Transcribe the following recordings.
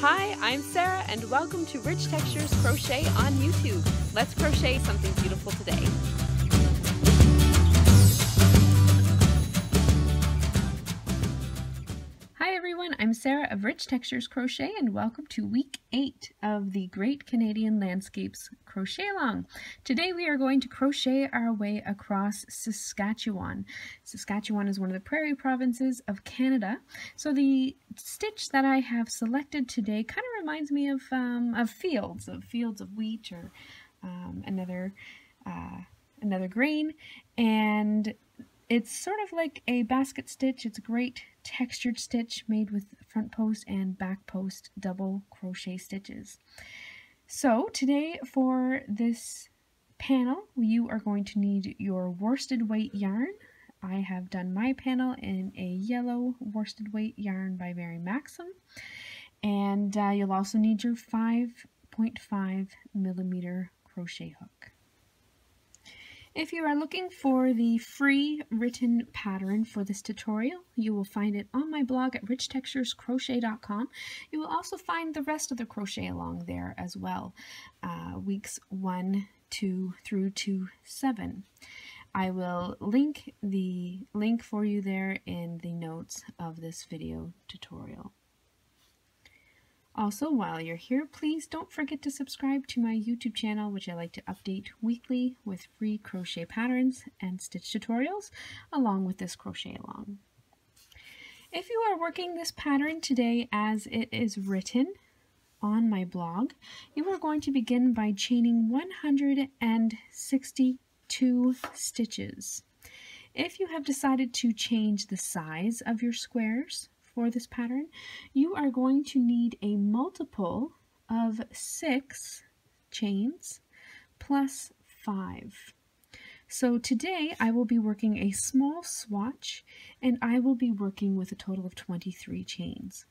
Hi, I'm Sarah and welcome to Rich Textures Crochet on YouTube. Let's crochet something beautiful today. Hi everyone, I'm Sarah of Rich Textures Crochet and welcome to week 8 of the Great Canadian Landscapes Crochet Along. Today we are going to crochet our way across Saskatchewan. Saskatchewan is one of the prairie provinces of Canada, so the stitch that I have selected today kind of reminds me of fields of wheat or another grain, and it's sort of like a basket stitch. It's a great textured stitch made with front post and back post double crochet stitches. So today for this panel you are going to need your worsted weight yarn. I have done my panel in a yellow worsted weight yarn by Mary Maxim, and you'll also need your 5.5mm crochet hook. If you are looking for the free written pattern for this tutorial, you will find it on my blog at richtexturescrochet.com. You will also find the rest of the crochet along there as well, weeks 1, 2 through to 7. I will link the link for you there in the notes of this video tutorial. Also, while you're here, please don't forget to subscribe to my YouTube channel, which I like to update weekly with free crochet patterns and stitch tutorials along with this crochet along. If you are working this pattern today as it is written on my blog, you are going to begin by chaining 162 stitches. If you have decided to change the size of your squares for this pattern, you are going to need a multiple of 6 chains plus 5. So today I will be working a small swatch and I will be working with a total of 23 chains.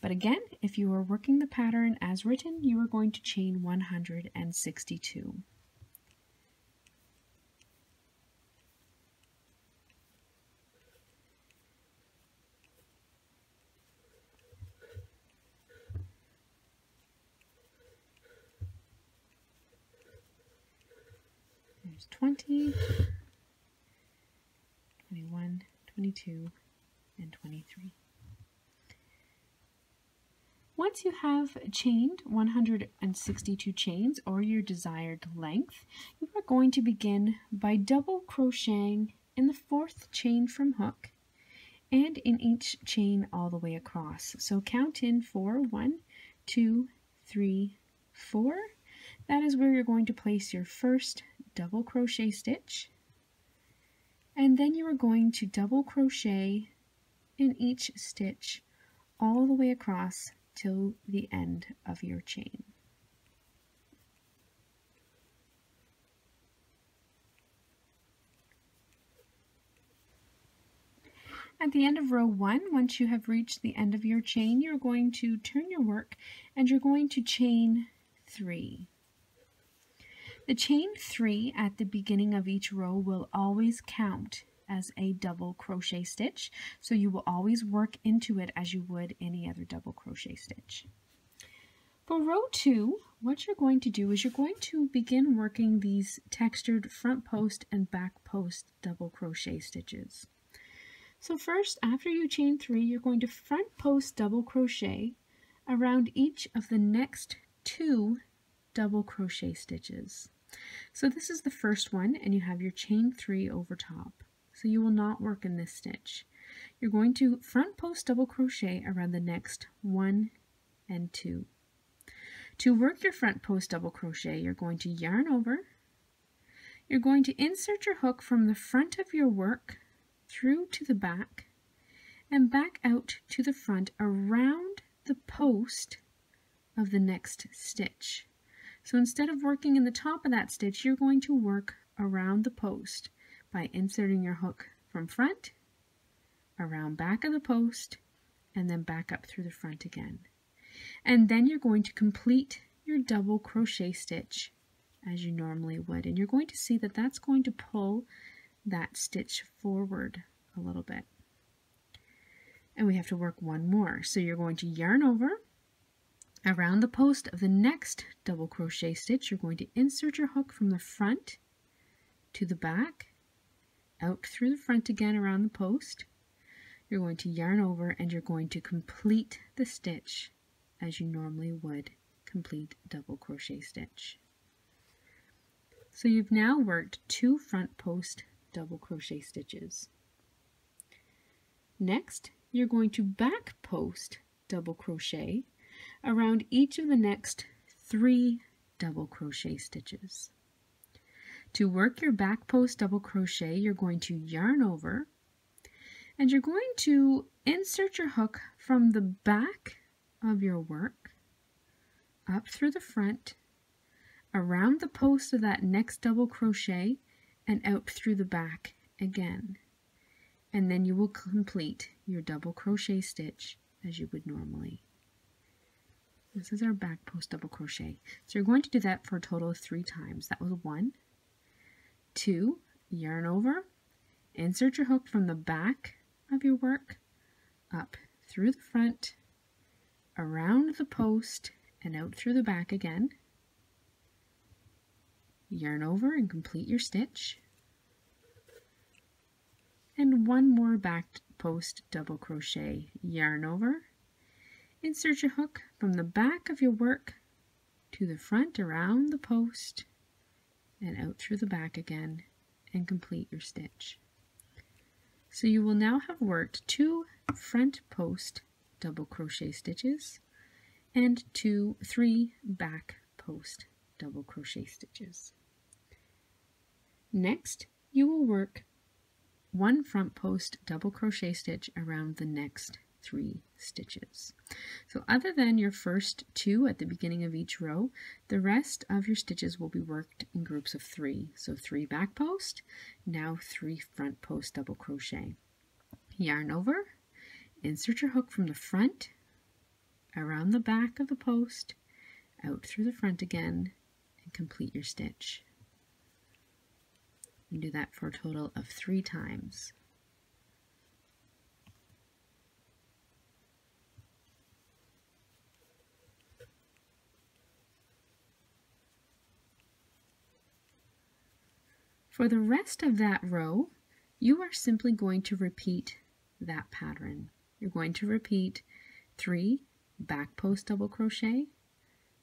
But again, if you are working the pattern as written, you are going to chain 162. There's 20, 21, 22, and 23. Once you have chained 162 chains, or your desired length, you are going to begin by double crocheting in the 4th chain from hook and in each chain all the way across. So count in for 1, 2, 3, 4. That is where you're going to place your first double crochet stitch, and then you are going to double crochet in each stitch all the way across till the end of your chain. At the end of row 1, once you have reached the end of your chain, you're going to turn your work and you're going to chain 3. The chain 3 at the beginning of each row will always count as a double crochet stitch, so you will always work into it as you would any other double crochet stitch. For row 2, what you're going to do is you're going to begin working these textured front post and back post double crochet stitches. So first, after you chain 3, you're going to front post double crochet around each of the next 2 double crochet stitches. So this is the first one and you have your chain 3 over top, so you will not work in this stitch. You're going to front post double crochet around the next 1 and 2. To work your front post double crochet, you're going to yarn over, you're going to insert your hook from the front of your work through to the back and back out to the front around the post of the next stitch. So instead of working in the top of that stitch, you're going to work around the post by inserting your hook from front, around back of the post, and then back up through the front again. And then you're going to complete your double crochet stitch as you normally would. And you're going to see that that's going to pull that stitch forward a little bit. And we have to work one more. So you're going to yarn over, Around the post of the next double crochet stitch, you're going to insert your hook from the front to the back, out through the front again around the post. You're going to yarn over and you're going to complete the stitch as you normally would complete a double crochet stitch. So you've now worked 2 front post double crochet stitches. Next, you're going to back post double crochet around each of the next 3 double crochet stitches. To work your back post double crochet, you're going to yarn over and you're going to insert your hook from the back of your work up through the front, around the post of that next double crochet and out through the back again. And then you will complete your double crochet stitch as you would normally. This is our back post double crochet. So you're going to do that for a total of 3 times. That was 1, 2, yarn over, insert your hook from the back of your work, up through the front, around the post and out through the back again. Yarn over and complete your stitch. And 1 more back post double crochet. Yarn over, insert your hook from the back of your work to the front, around the post and out through the back again, and complete your stitch. So you will now have worked 2 front post double crochet stitches and 3 back post double crochet stitches. Next, you will work 1 front post double crochet stitch around the next 3 stitches. So other than your first 2 at the beginning of each row, the rest of your stitches will be worked in groups of 3. So 3 back post, now 3 front post double crochet. Yarn over, insert your hook from the front, around the back of the post, out through the front again, and complete your stitch. And do that for a total of 3 times. For the rest of that row, you are simply going to repeat that pattern. You're going to repeat 3 back post double crochet,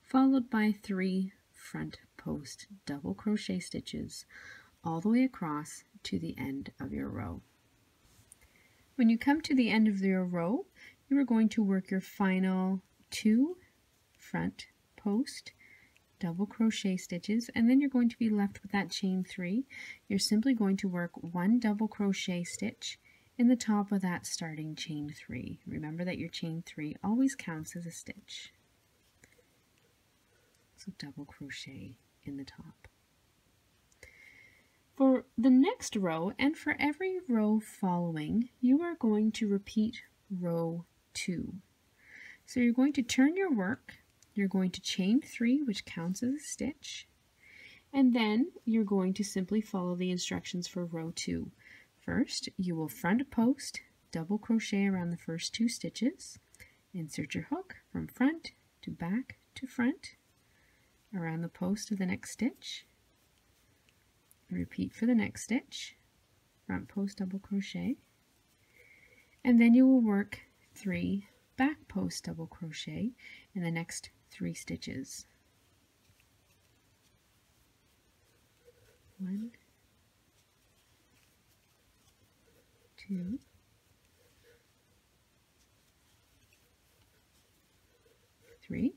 followed by 3 front post double crochet stitches, all the way across to the end of your row. When you come to the end of your row, you are going to work your final 2 front post double crochet stitches, and then you're going to be left with that chain 3. You're simply going to work 1 double crochet stitch in the top of that starting chain 3. Remember that your chain 3 always counts as a stitch. So double crochet in the top. For the next row, and for every row following, you are going to repeat row 2. So you're going to turn your work, you're going to chain 3, which counts as a stitch, and then you're going to simply follow the instructions for row 2. First, you will front post double crochet around the first 2 stitches, insert your hook from front to back to front, around the post of the next stitch. Repeat for the next stitch, front post double crochet, and then you will work 3 back post double crochet in the next 3 stitches. 1, 2, 3.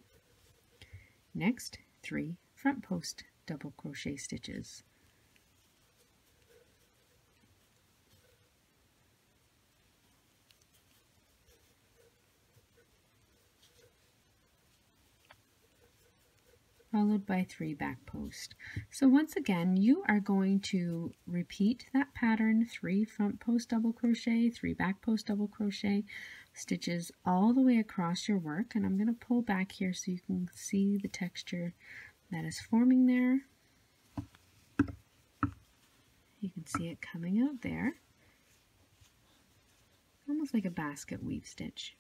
Next, 3 front post double crochet stitches. 3 back post. So once again, you are going to repeat that pattern, 3 front post double crochet, 3 back post double crochet stitches all the way across your work. And I'm going to pull back here so you can see the texture that is forming there. You can see it coming out there, almost like a basket weave stitch.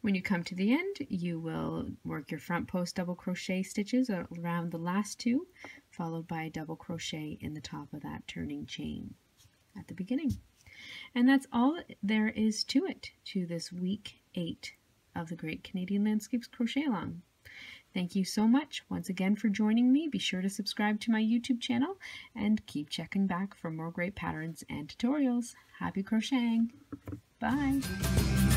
When you come to the end, you will work your front post double crochet stitches around the last two, followed by a double crochet in the top of that turning chain at the beginning. And that's all there is to it, to this week 8 of the Great Canadian Landscapes Crochet Along. Thank you so much once again for joining me. Be sure to subscribe to my YouTube channel and keep checking back for more great patterns and tutorials. Happy crocheting! Bye!